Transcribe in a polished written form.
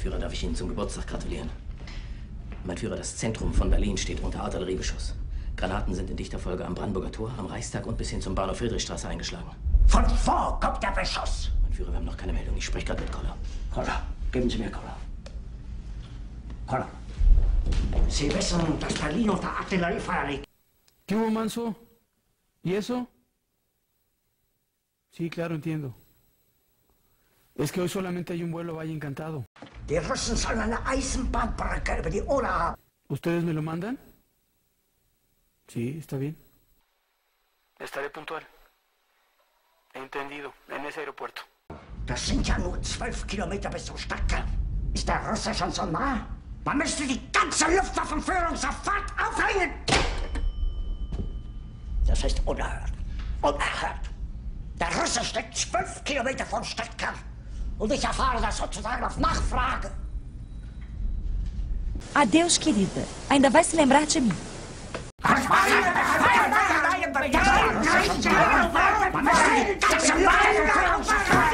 Führer, darf ich Ihnen zum Geburtstag gratulieren. Mein Führer, das Zentrum von Berlin steht unter Artilleriebeschuss. Granaten sind in dichter Folge am Brandenburger Tor, am Reichstag und bis hin zum Bahnhof Friedrichstraße eingeschlagen. Von vor kommt der Beschuss! Mein Führer, wir haben noch keine Meldung. Ich spreche gerade mit Koller. Koller, geben Sie mir Koller. Koller. Sie wissen, dass Berlin unter Artilleriefeuer liegt. ¿Qué hubo, Manso? ¿Y eso? Sí, claro, entiendo. Es que hoy solamente hay un vuelo Valle Encantado. Die Russen sollen eine Eisenbahnbrücke über die Oder haben. ¿Ustedes me lo mandan? Sí, está bien. Estaré puntual. Entendido, en ese aeropuerto. Das sind ja nur 12 Kilometer bis zum Stadtkern. Ist der Russe schon so nah? Man müsste die ganze Luftwaffenführung sofort aufhängen! Das ist unerhört. Unerhört! Der Russe steckt 12 Kilometer vom Stadtkern. Und ich erfahre das sozusagen auf Nachfrage. Adeus, querida. Ainda vai se lembrar de mim. Nein!